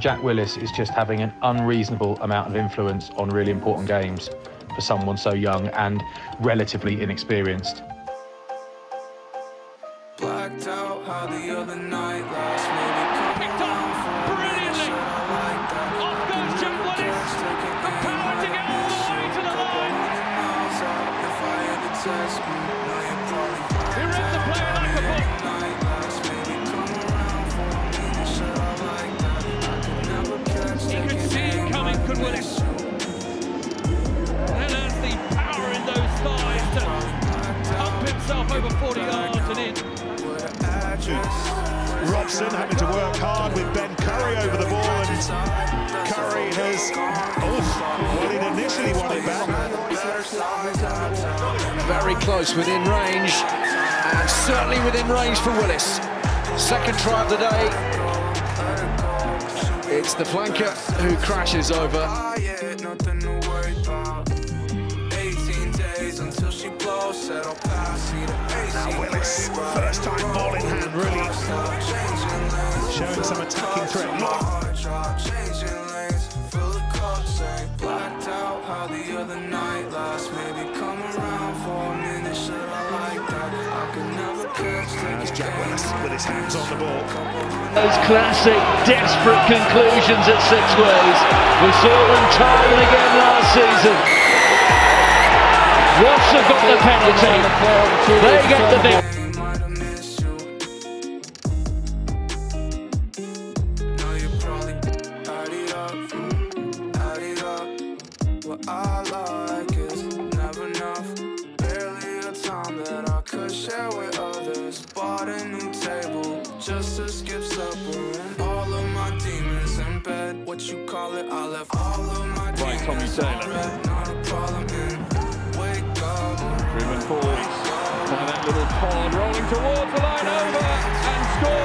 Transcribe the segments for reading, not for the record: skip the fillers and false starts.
Jack Willis is just having an unreasonable amount of influence on really important games for someone so young and relatively inexperienced. Blacked out how the other night last minute. Picked up brilliantly. Off goes Jack Willis. The power to get all the way to the line. He read the play like a book. He could see it coming, could Willis. And has the power in those thighs to pump himself over 40 yards and in. Robson having to work hard with Ben Curry over the ball, and Curry has well, he'd initially won it back. Very close, within range, and certainly within range for Willis. Second try of the day. It's the flanker who crashes over. Nothing to worry about. 18 days until she blows, said I'll pass it. Now Willis, first time ball in hand, really showing some attacking threat. Blacked out how the other night last, maybe come around for a minute, should I like that? I could never catch that. It's Jack Willis with his hands on the ball. Those classic desperate conclusions at Six Ways. We saw them time and again last season. Walsh have got the penalty, they get the big. Driven forwards by that little pond, rolling towards the line, over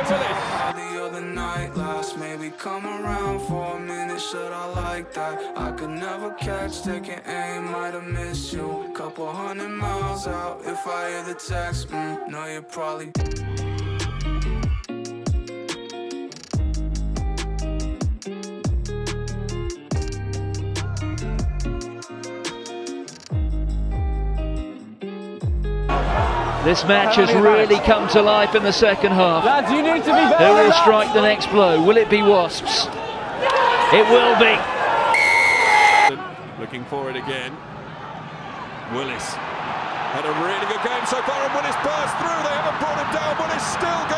and scored by Willis. The other night last, maybe come around for a minute, should I like that? I could never catch, taking aim, might have missed you. Couple hundred miles out, if I hear the text, no, you're probably... This match has really come to life in the second half. Lads, you need to be better. Who will strike the next blow? Will it be Wasps? It will be. Looking for it again. Willis had a really good game so far, and Willis burst through. They haven't brought him down. Willis still going.